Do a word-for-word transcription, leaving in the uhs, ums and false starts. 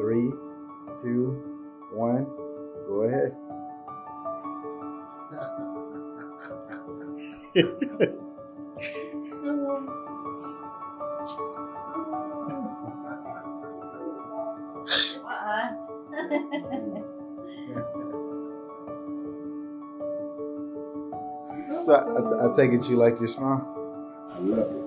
Three, two, one, go ahead. So I, I, I take it you like your smile? I love it.